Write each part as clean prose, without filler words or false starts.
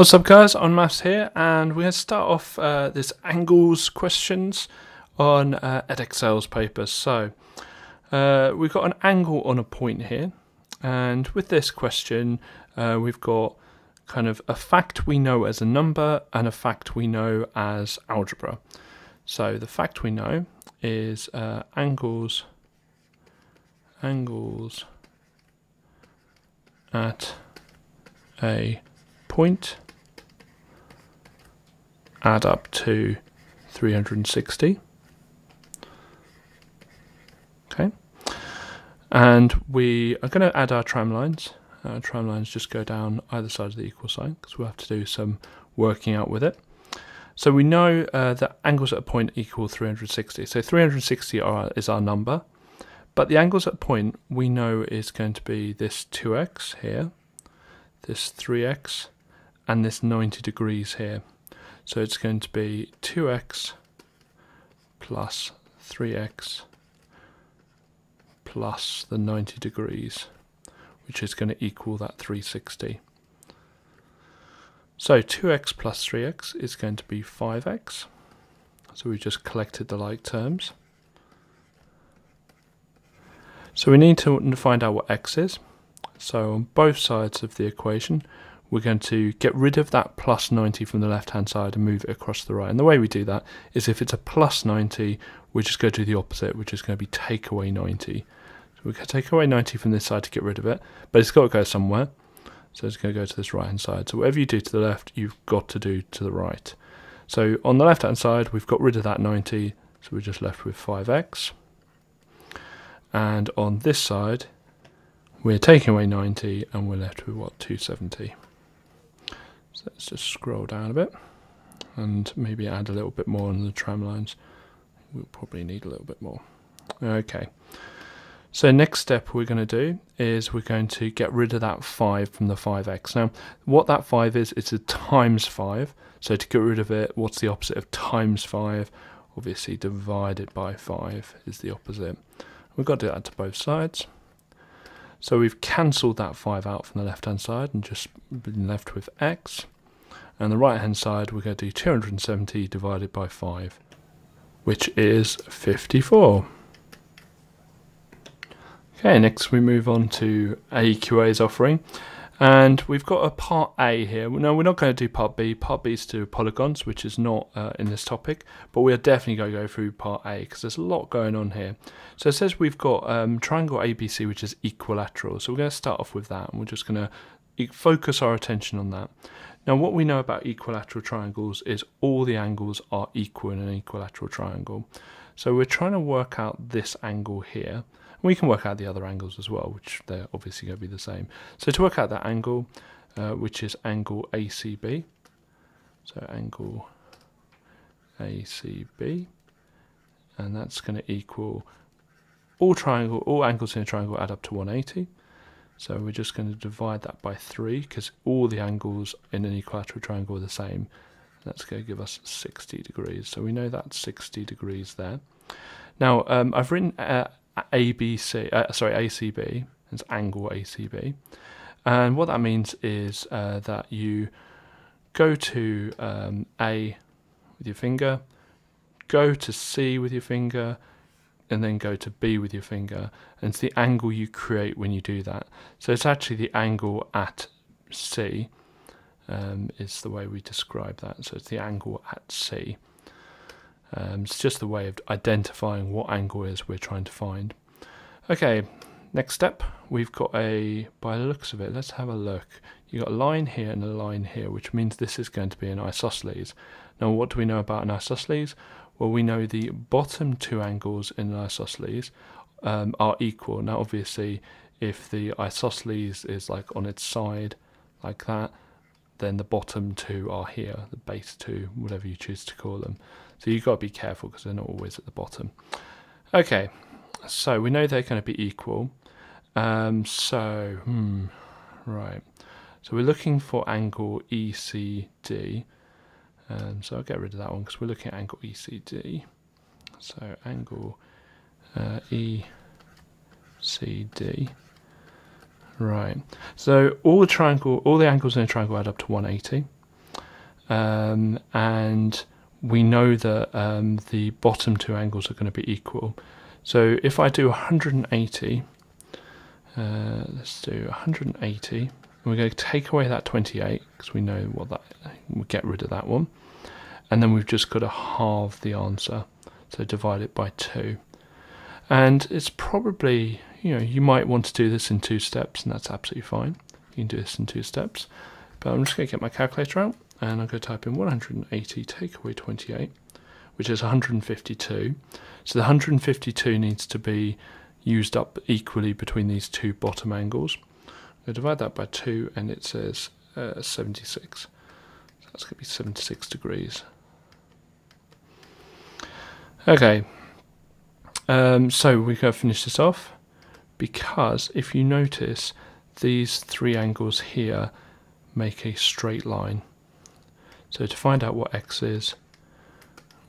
What's up guys, OnMaths here, and we're going to start off this angles questions on EdExcel's papers. So we've got an angle on a point here, and with this question we've got kind of a fact we know as a number and a fact we know as algebra. So the fact we know is angles at a point add up to 360. Okay, and we are going to add our tram lines. Tram lines just go down either side of the equal sign because we'll have to do some working out with it. So we know that angles at a point equal 360. So 360 is our number, but the angles at a point we know is going to be this 2x here, this 3x, and this 90 degrees here. So it's going to be 2x plus 3x plus the 90 degrees, which is going to equal that 360. So 2x plus 3x is going to be 5x. So we've just collected the like terms. So we need to find out what x is. So on both sides of the equation, we're going to get rid of that plus 90 from the left-hand side and move it across the right. And the way we do that is if it's a plus 90, we're just going to do the opposite, which is going to be take away 90. So we're going to take away 90 from this side to get rid of it, but it's got to go somewhere. So it's going to go to this right-hand side. So whatever you do to the left, you've got to do to the right. So on the left-hand side, we've got rid of that 90, so we're just left with 5x. And on this side, we're taking away 90 and we're left with what, 270. So let's just scroll down a bit and maybe add a little bit more on the tram lines. We'll probably need a little bit more. Okay, so next step we're going to do is we're going to get rid of that 5 from the 5x. Now what that 5 is, it's a times 5, so to get rid of it, what's the opposite of times 5? Obviously divided by 5 is the opposite. We've got to do that to both sides. So we've cancelled that 5 out from the left-hand side and just been left with x. And the right-hand side, we're going to do 270 divided by 5, which is 54. Okay, next we move on to AEQA's offering. And we've got a part A here. No, we're not going to do part B. Part B is to do polygons, which is not in this topic, but we are definitely going to go through part A because there's a lot going on here. So it says we've got triangle ABC, which is equilateral. So we're going to start off with that, and we're just going to focus our attention on that. Now, what we know about equilateral triangles is all the angles are equal in an equilateral triangle. So we're trying to work out this angle here. We can work out the other angles as well, which they're obviously going to be the same. So to work out that angle, which is angle ACB, so angle ACB, and that's going to equal all angles in a triangle add up to 180. So we're just going to divide that by 3 because all the angles in an equilateral triangle are the same. That's going to give us 60 degrees. So we know that's 60 degrees there. Now I've written ACB, it's angle ACB, and what that means is that you go to A with your finger, go to C with your finger, and then go to B with your finger, and it's the angle you create when you do that. So it's actually the angle at C is the way we describe that, so it's the angle at C. It's just the way of identifying what angle is we're trying to find. Okay, next step, we've got a, by the looks of it, let's have a look. You've got a line here and a line here, which means this is going to be an isosceles. Now, what do we know about an isosceles? Well, we know the bottom two angles in an isosceles are equal. Now, obviously, if the isosceles is like on its side, like that, then the bottom two are here, the base two, whatever you choose to call them. So you've got to be careful because they're not always at the bottom. Okay, so we know they're going to be equal. Right. So we're looking for angle ECD. So I'll get rid of that one because we're looking at angle ECD. So angle ECD. Right. So all the angles in a triangle add up to 180. and we know that the bottom two angles are going to be equal. So if I do 180, let's do 180, and we're going to take away that 28 because we know what that, we'll get rid of that one, and then we've just got to halve the answer, so divide it by 2. And it's probably, you know, you might want to do this in 2 steps, and that's absolutely fine. You can do this in 2 steps, but I'm just going to get my calculator out, and I'm going to type in 180 take away 28, which is 152. So the 152 needs to be used up equally between these two bottom angles. I'm going to divide that by 2, and it says 76. So that's going to be 76 degrees. Okay, so we're going to finish this off, because if you notice, these 3 angles here make a straight line. So to find out what x is,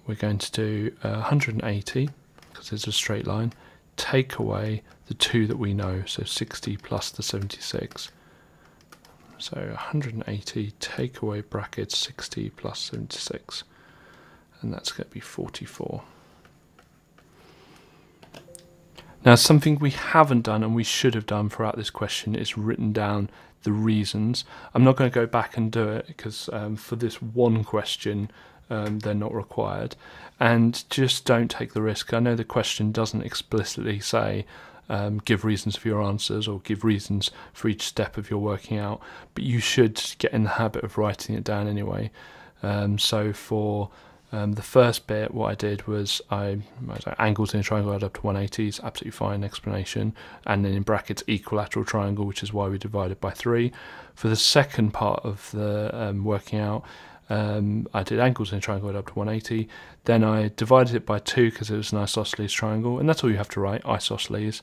we're going to do 180, because it's a straight line, take away the 2 that we know, so 60 plus the 76. So 180 take away bracket 60 plus 76, and that's going to be 44. Now, something we haven't done and we should have done throughout this question is written down the reasons. I'm not going to go back and do it because for this one question they're not required. And just don't take the risk. I know the question doesn't explicitly say give reasons for your answers or give reasons for each step of your working out, but you should get in the habit of writing it down anyway. So for the first bit, what I did was angles in a triangle add up to 180, is absolutely fine explanation, and then in brackets equilateral triangle, which is why we divided by 3. For the second part of the working out, I did angles in a triangle add up to 180, then I divided it by 2 because it was an isosceles triangle, and that's all you have to write, isosceles.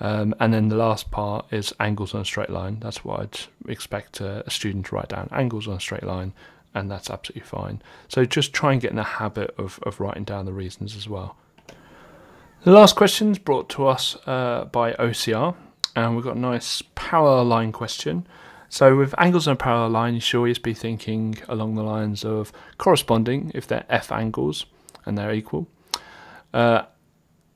And then the last part is angles on a straight line. That's what I'd expect a student to write down, angles on a straight line, and that's absolutely fine. So just try and get in the habit of writing down the reasons as well. The last question is brought to us by OCR, and we've got a nice parallel line question. So with angles on a parallel line, you should always be thinking along the lines of corresponding if they're F angles and they're equal,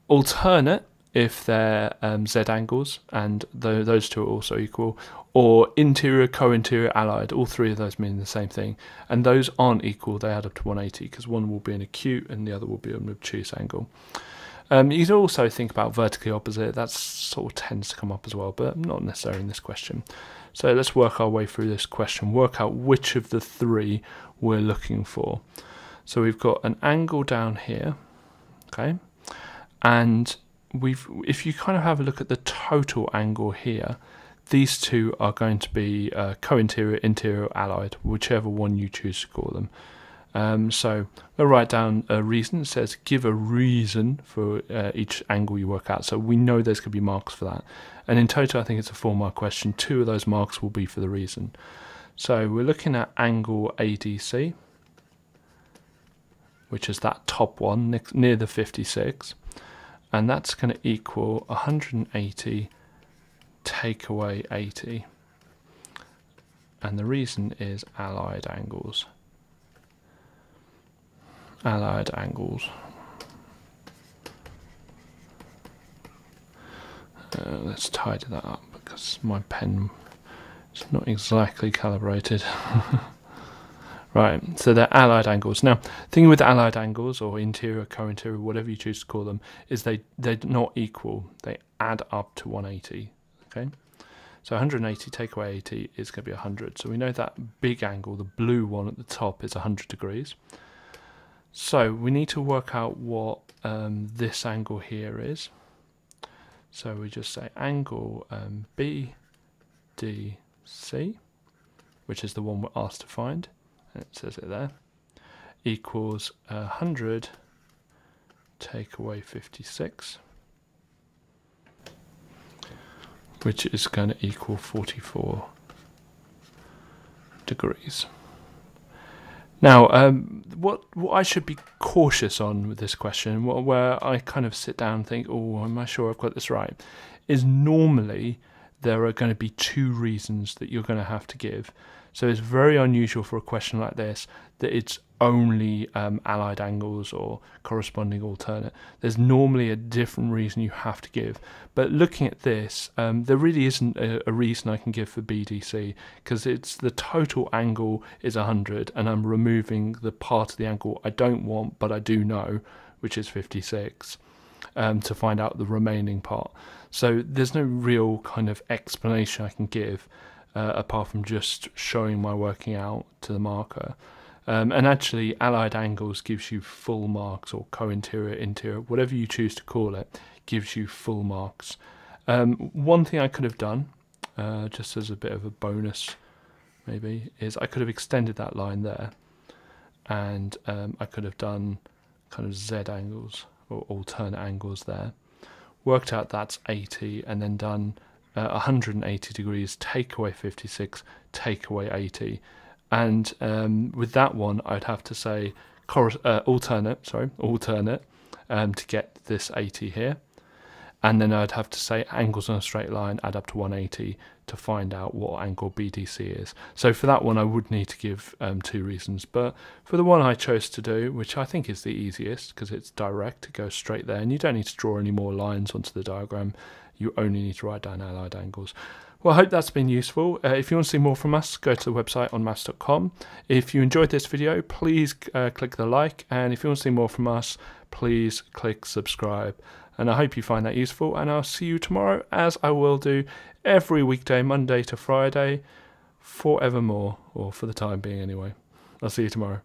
alternate if they're Z angles and those two are also equal, or interior, co-interior, allied. All 3 of those mean the same thing, and those aren't equal, they add up to 180 because one will be an acute and the other will be an obtuse angle. You can also think about vertically opposite, that sort of tends to come up as well, but not necessarily in this question. So let's work our way through this question, work out which of the 3 we're looking for. So we've got an angle down here, okay, and if you kind of have a look at the total angle here, these 2 are going to be co-interior, interior, allied, whichever one you choose to call them. So I'll write down a reason. It says give a reason for each angle you work out. So we know there's going to be marks for that. And in total, I think it's a 4-mark question. 2 of those marks will be for the reason. So we're looking at angle ADC, which is that top one near the 56. And that's going to equal 180 take away 80. And the reason is allied angles. Allied angles. Let's tidy that up because my pen is not exactly calibrated. Right, so they're allied angles. Now, the thing with allied angles, or interior, co-interior, whatever you choose to call them, is they're not equal. They add up to 180, okay? So 180 take away 80 is going to be 100. So we know that big angle, the blue one at the top, is 100 degrees. So we need to work out what this angle here is. So we just say angle BDC, which is the one we're asked to find. It says it there, equals 100 take away 56, which is going to equal 44 degrees. Now, what I should be cautious on with this question, where I kind of sit down and think, oh, am I sure I've got this right, is normally there are going to be 2 reasons that you're going to have to give. So it's very unusual for a question like this that it's only allied angles or corresponding alternate. There's normally a different reason you have to give. But looking at this, there really isn't a reason I can give for BDC, because it's the total angle is 100 and I'm removing the part of the angle I don't want but I do know, which is 56. To find out the remaining part. So there's no real kind of explanation I can give apart from just showing my working out to the marker. And actually allied angles gives you full marks, or co-interior, interior, whatever you choose to call it, gives you full marks. One thing I could have done, just as a bit of a bonus maybe, is I could have extended that line there, and I could have done kind of Z angles or alternate angles there, worked out that's 80, and then done 180 degrees, take away 56, take away 80, and with that one I'd have to say alternate to get this 80 here, and then I'd have to say angles on a straight line add up to 180 to find out what angle BDC is. So for that one I would need to give 2 reasons, but for the one I chose to do, which I think is the easiest because it's direct, it goes straight there and you don't need to draw any more lines onto the diagram, you only need to write down allied angles. Well, I hope that's been useful. If you want to see more from us, go to the website onmaths.com. If you enjoyed this video, please click the like, and if you want to see more from us, please click subscribe. And I hope you find that useful, and I'll see you tomorrow, as I will do every weekday, Monday to Friday, forevermore, or for the time being anyway. I'll see you tomorrow.